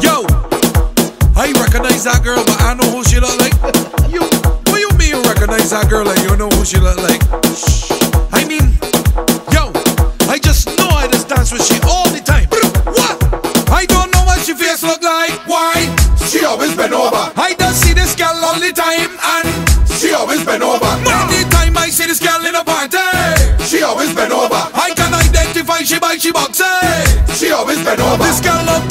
Yo, I recognize that girl, but I know who she look like. You, what you mean you recognize that girl and you know who she look like? Shh. I mean, yo, I just know I just dance with she all the time. What? I don't know what she face look like. Why? She always been over. I just see this girl all the time and she always been over. Many time I see this girl in a party, she always been over. I can identify she by she boxes. She always been over. This girl love